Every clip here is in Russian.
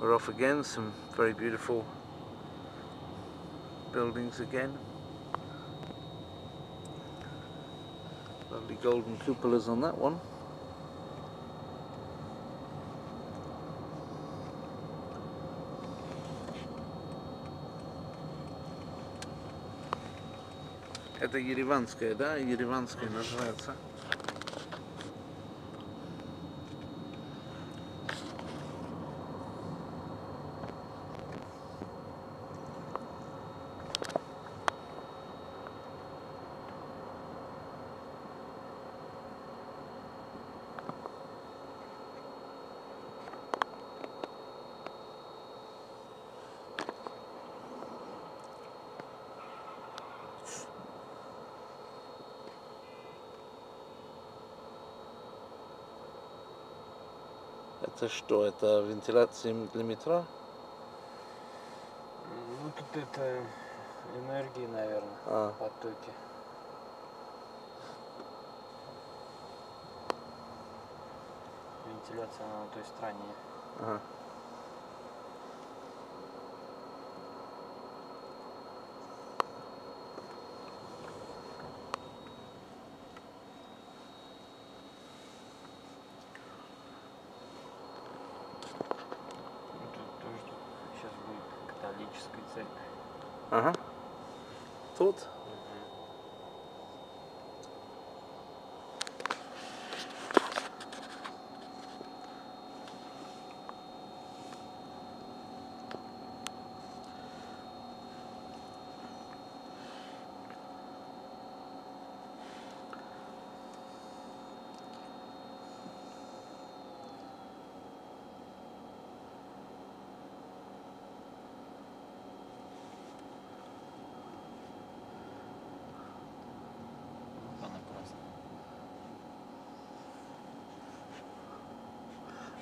We're off again, some very beautiful buildings again. Lovely golden cupolas on that one. Это Ереванская, да? Ереванская называется. Это что? Это вентиляция для метро? Ну тут это энергии, наверное, потоки. Вентиляция на той стороне. Ага. Ага. Тут?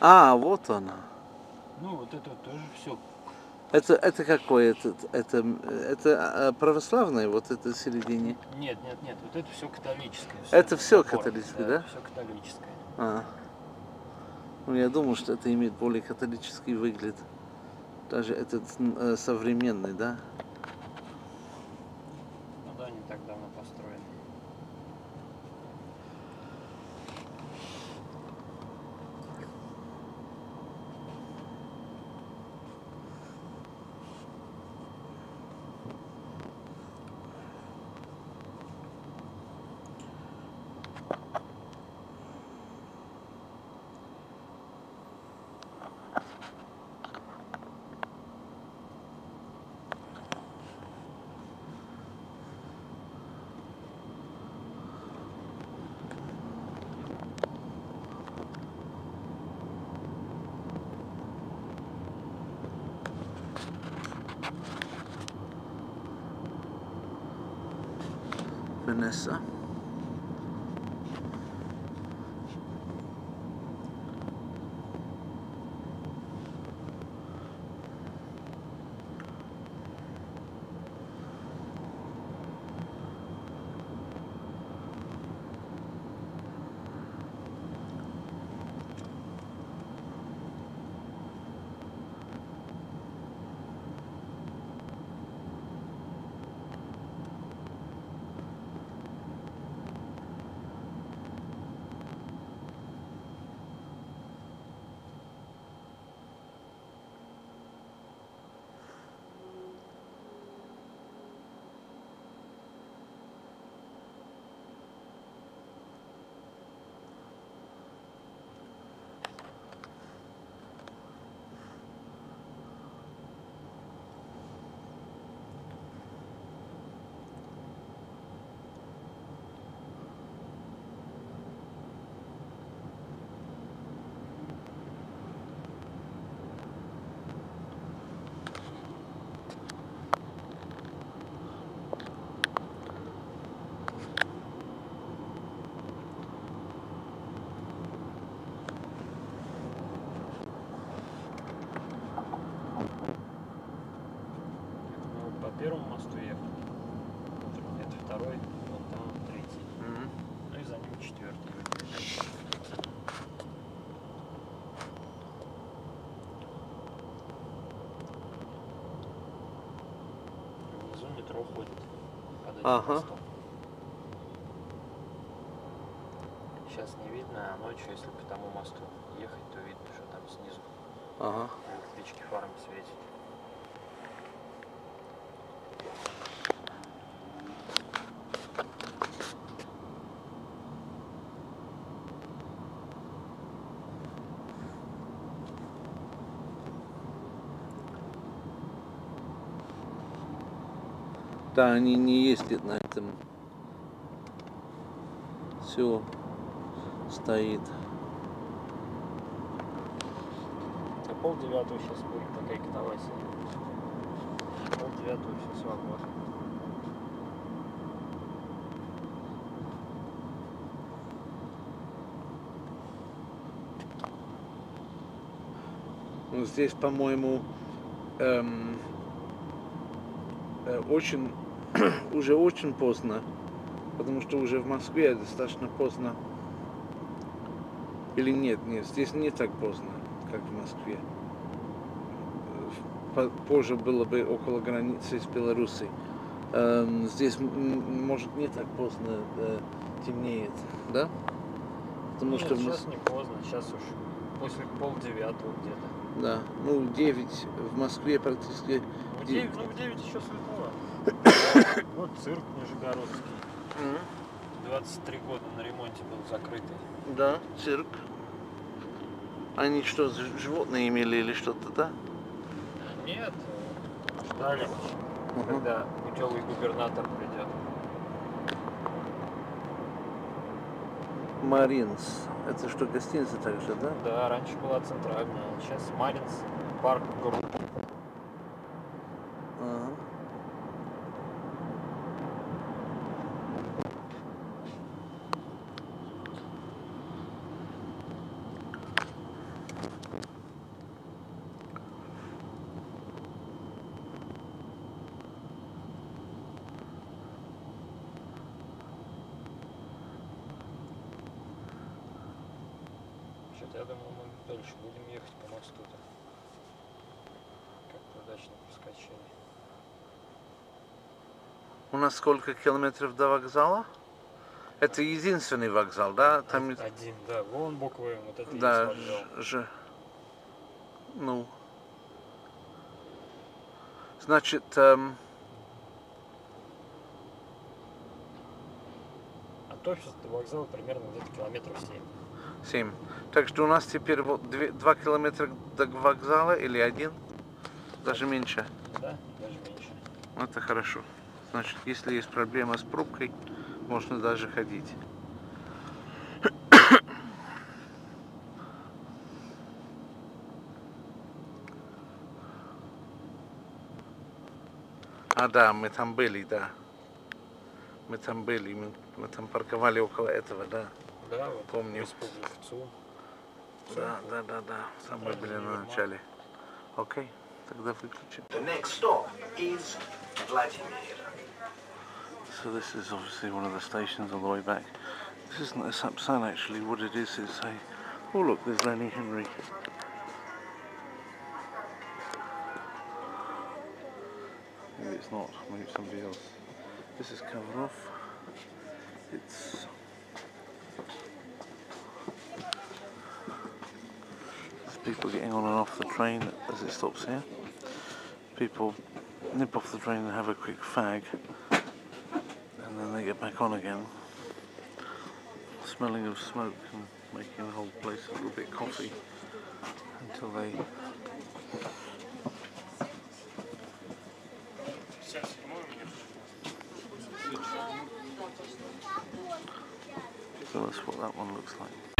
А, вот она. Ну, вот это тоже все. Это какое? Это православное, вот это середине? Нет, нет, нет, вот это все католическое. Это все католическое, да? Все католическое. А. Ну, я думал, что это имеет более католический выгляд. Даже этот современный, да? Ну да, не так давно построены. Vanessa. будет. Ага. Сейчас не видно, а ночью, если по тому мосту ехать, то видно, что там снизу. Ага. Электрички фарами светит. Да, они не ездят на этом. Все стоит. На полдевятого сейчас будет такая катавасия. Полдевятого сейчас возможно. Ну, здесь, по-моему, очень уже очень поздно, потому что уже в Москве достаточно поздно. Или нет, нет, здесь не так поздно, как в Москве. Позже было бы около границы с Белоруссией. Здесь, может, не так поздно темнеет, да? Потому нет, что сейчас не поздно, сейчас уж после полдевятого где-то. Да, ну 9 в Москве практически. В 9, ну в 9 еще светло. Вот цирк нижегородский. 23 года на ремонте был закрытый. Да, цирк. Они что, животные имели или что-то, да? Нет, ждали, когда путевый губернатор придет. Маринс. Это что, гостиница также, да? Да, раньше была центральная, сейчас Маринс, парк группы. Я думаю, мы дальше будем ехать по мосту-то. Как-то удачно проскочили. У нас сколько километров до вокзала? Это единственный вокзал, да? Там... Один, да. Вон буквы, вот это да, есть вокзал. Ж... Ну. Значит, от офиса до вокзала примерно где-то километров 7. Так что у нас теперь вот 2 километра до вокзала или 1? Даже меньше. Да, даже меньше. Это хорошо. Значит, если есть проблема с пробкой, можно даже ходить. А да, мы там были, да. Мы там были, мы там парковали около этого, да. Да, вот помню. Да, да, да, да. Самые были на начале. Окей, тогда выключим. The next stop is Vladimir. So this is obviously one of the stations all the way back. This isn't a Sapsan actually. What it is a... Oh look, there's Lenny Henry. Maybe it's not. Maybe it's somebody else. This is Kovrov. It's... People getting on and off the train as it stops here. People nip off the train and have a quick fag and then they get back on again. Smelling of smoke and making the whole place a little bit coffee until they... So that's what that one looks like.